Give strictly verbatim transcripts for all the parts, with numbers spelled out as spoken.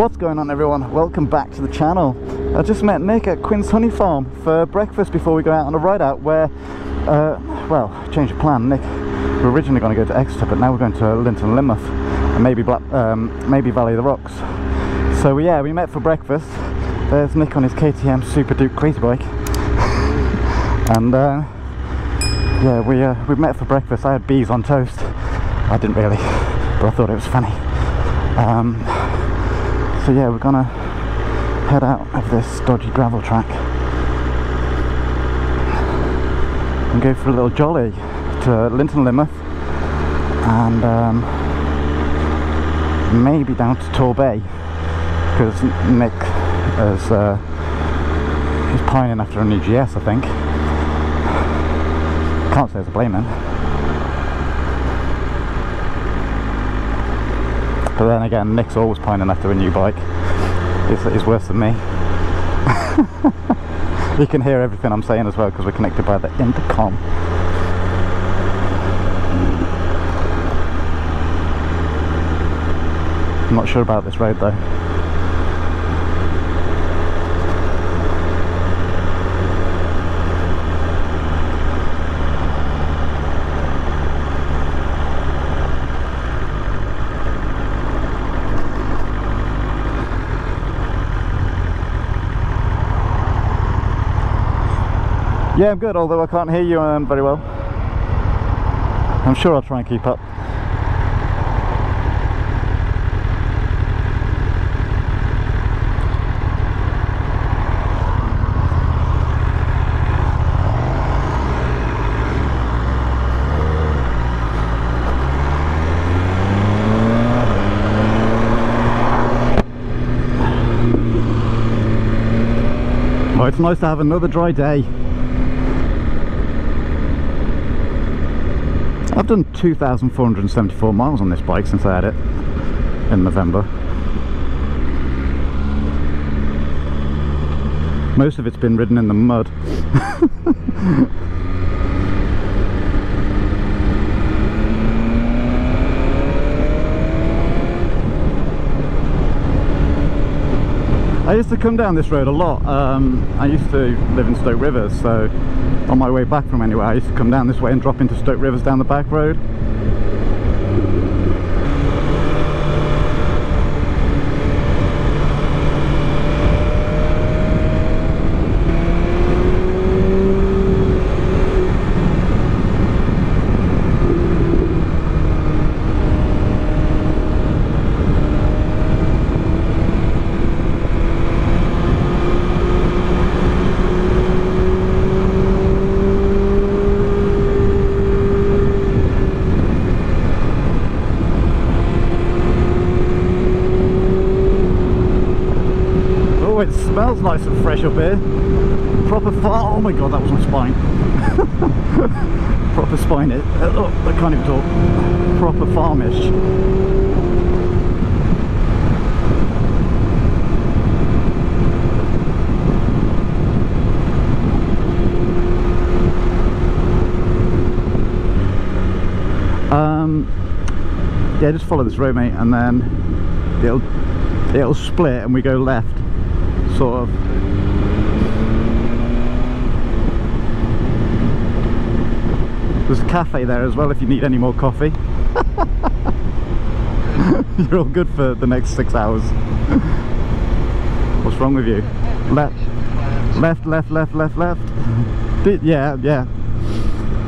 What's going on, everyone? Welcome back to the channel. I just met Nick at Quinn's Honey Farm for breakfast before we go out on a ride out where, uh, well, change of plan. Nick, we're originally going to go to Exeter, but now we're going to Lynton-Lynmouth and maybe, Black, um, maybe Valley of the Rocks. So yeah, we met for breakfast. There's Nick on his K T M Super Duke crazy bike. And uh, yeah, we, uh, we met for breakfast. I had bees on toast. I didn't really, but I thought it was funny. Um, So yeah, we're gonna head out of this dodgy gravel track and go for a little jolly to Lynton-Lynmouth and um, maybe down to Torbay, because Nick is uh, he's pining after an E G S, I think. Can't say it's a blame him. But then again, Nick's always pining after a new bike. It's, it's worse than me. You can hear everything I'm saying as well because we're connected by the intercom. I'm not sure about this road though. Yeah, I'm good, although I can't hear you um, very well. I'm sure I'll try and keep up. Well, it's nice to have another dry day. I've done two thousand four hundred seventy-four miles on this bike since I had it in November. Most of it's been ridden in the mud. I used to come down this road a lot. Um, I used to live in Stoke Rivers, so on my way back from anywhere I used to come down this way and drop into Stoke Rivers down the back road. It smells nice and fresh up here. Proper far. Oh my god, that was my spine. Proper spine. It. Oh, I can't even talk. Proper farmish. Um. Yeah, just follow this road, mate, and then it'll it'll split, and we go left. Sort of. There's a cafe there as well if you need any more coffee. You're all good for the next six hours. What's wrong with you? Left, left, left, left, left, left. Yeah, yeah,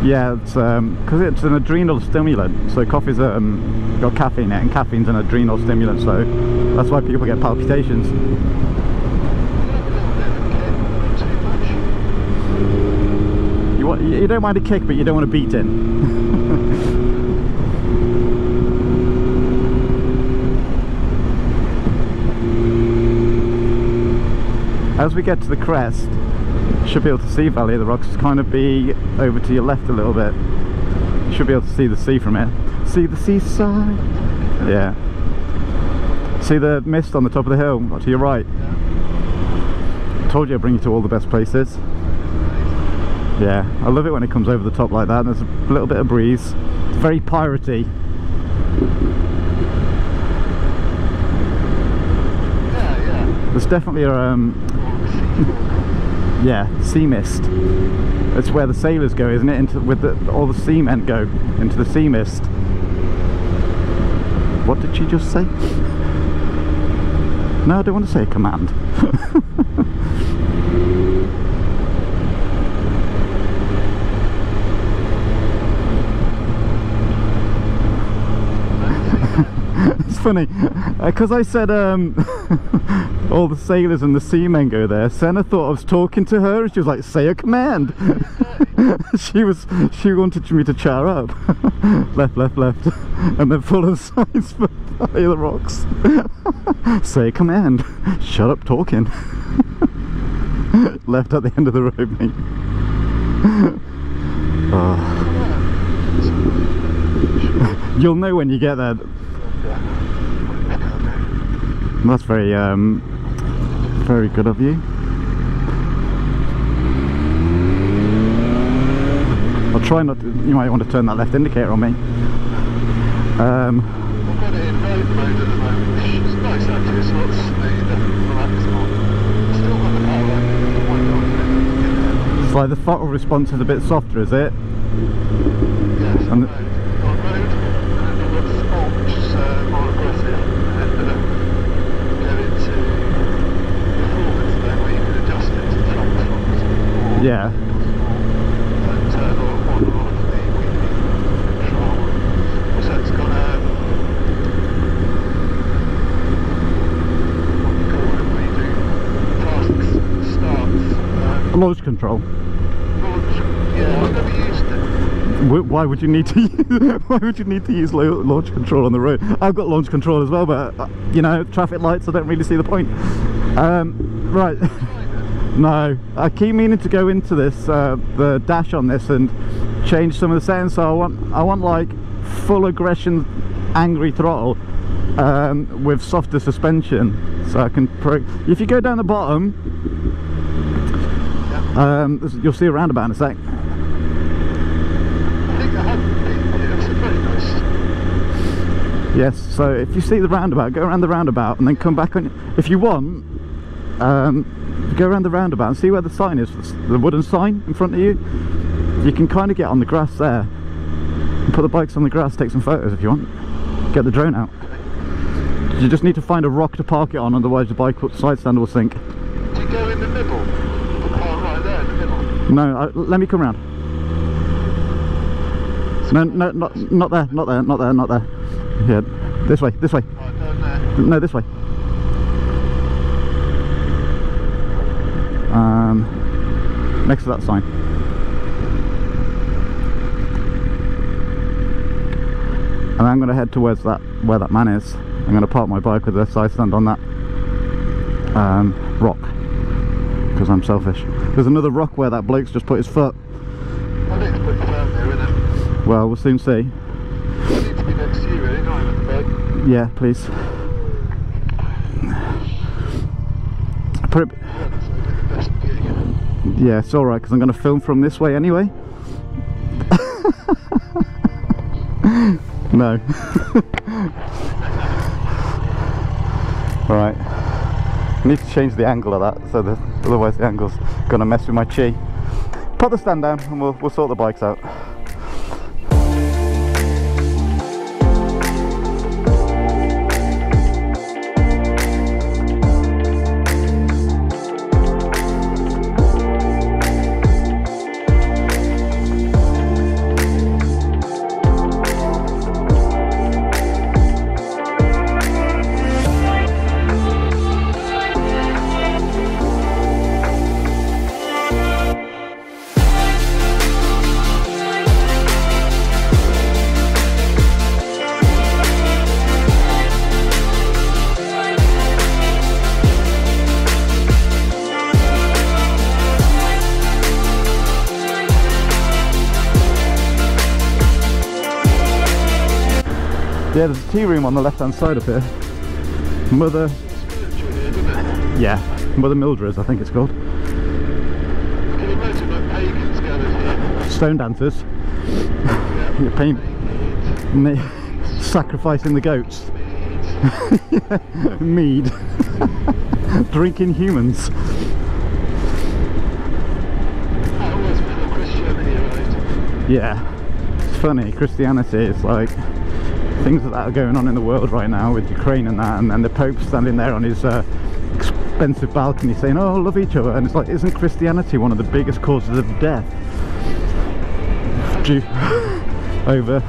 yeah. It's um, because it's an adrenal stimulant. So coffee's um, got caffeine in it, and caffeine's an adrenal stimulant. So that's why people get palpitations. You don't mind a kick, but you don't want to beat in. As we get to the crest, you should be able to see Valley of the Rocks. It's kind of be over to your left a little bit. You should be able to see the sea from it. See the seaside. Yeah. See the mist on the top of the hill to your right. I told you I'd bring you to all the best places. Yeah, I love it when it comes over the top like that and there's a little bit of breeze. It's very piratey. definitely a um, yeah, sea mist. That's where the sailors go, isn't it? Into with the, all the seamen go into the sea mist. What did she just say? No, I don't want to say a command. It's funny, because uh, I said um, all the sailors and the seamen go there. Senna thought I was talking to her and she was like, say a command. she was, she wanted me to cheer up. Left, left, left, and then full of signs for Valley of the Rocks. Say a command, shut up talking. Left at the end of the road, mate. Oh. You'll know when you get there. That's very, um, very good of you. I'll try not to, you might want to turn that left indicator on me. Um, I've got it in road mode at the moment. It's nice actually, it's not speed, I've still got the power line. It's like the throttle response is a bit softer, is it? Yes, and yeah. Launch control. Launch, yeah, I've never used it. Why would you need to? Use, why would you need to use launch control on the road? I've got launch control as well, but uh, you know, traffic lights. I don't really see the point. Um, right. No, I keep meaning to go into this, uh, the dash on this and change some of the settings, so I want, I want like full aggression, angry throttle um, with softer suspension, so I can, pro if you go down the bottom, um, you'll see a roundabout in a sec. Yes, so if you see the roundabout, go around the roundabout and then come back on, if you want, um, go around the roundabout and see where the sign is, the wooden sign in front of you. You can kind of get on the grass there and put the bikes on the grass, take some photos if you want, get the drone out. You just need to find a rock to park it on, otherwise the bike side stand will sink. Do you go in the middle? The part right there in the middle? No, I, let me come round. No, no, not, not there, not there, not there, not there. Yeah, this way, this way. Right, down there. No, this way. Um, next to that sign. And I'm going to head towards that, where that man is. I'm going to park my bike with a side stand on that um, rock, because I'm selfish. There's another rock where that bloke's just put his foot. I need to put you down there, innit? Well, we'll soon see. I need to be next to you, really, not even the bike. Yeah, please. Put it. Yeah, it's alright, because I'm going to film from this way anyway. No. Alright. I need to change the angle of that, so that otherwise the angle's going to mess with my chi. Put the stand down and we'll, we'll sort the bikes out. Yeah, there's a tea room on the left-hand side of here. Mother... Yeah, Mother Mildred's, I think it's called. Can you imagine, like, pagans gathered here? Stone dancers. Yeah, You're pain... mead. Sacrificing the goats. Mead. Mead. drinking humans. I always felt Christianity, right? Yeah, it's funny. Christianity is like things that are going on in the world right now with Ukraine and that, and then the Pope standing there on his uh, expensive balcony saying, "Oh, love each other," and it's like, isn't Christianity one of the biggest causes of death? Due over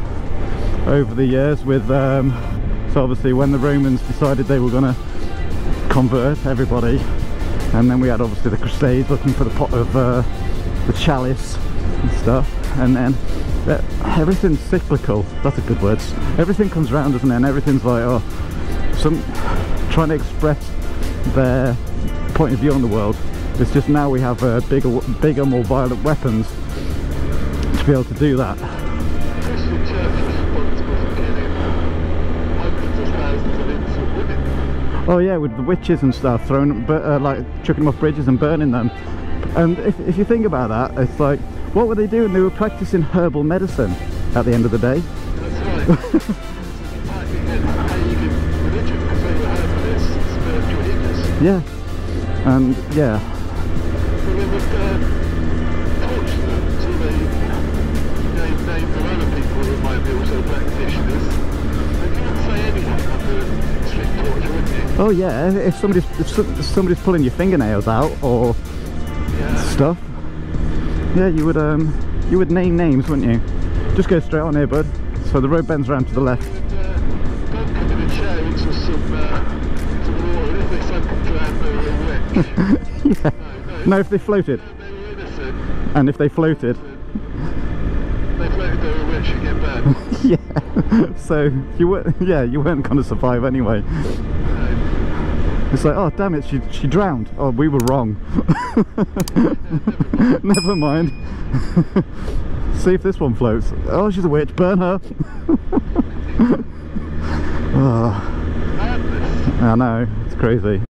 over the years with um, so obviously when the Romans decided they were gonna convert everybody, and then we had obviously the Crusades looking for the pot of uh, the chalice and stuff, and then Uh, everything's cyclical. That's a good word. Everything comes round, doesn't it? And everything's like, oh, some trying to express their point of view on the world. It's just now we have uh, bigger, bigger, more violent weapons to be able to do that. Christian Church is responsible for killing hundreds of thousands of innocent women. Oh yeah, with the witches and stuff, throwing, uh, like, chucking them off bridges and burning them. And if, if you think about that, it's like, what were they doing? They were practicing herbal medicine at the end of the day. That's right. It's a pagan religion because they were herbalists, spiritual healers. Yeah. And yeah. So they would uh, torture them till they named names of other people who might be also practitioners. They couldn't say anything under strict torture, would they? Oh yeah, if somebody's, if somebody's pulling your fingernails out or yeah. stuff. Yeah, you would um, you would name names, wouldn't you? Just go straight on here, bud. So the road bends round to the left. They would uh, dunk them in a chair into some, uh, some water, and if they sunk and drowned, they were rich. Yeah. No, no, no, if they floated. No, they were innocent. And if they floated. They floated, they were rich again back. Yeah. So you weren't, yeah, you weren't going to survive anyway. No. It's like, oh damn it, she she drowned. Oh, we were wrong. Never mind. See if this one floats. Oh, she's a witch. Burn her. Oh. I know. It's crazy.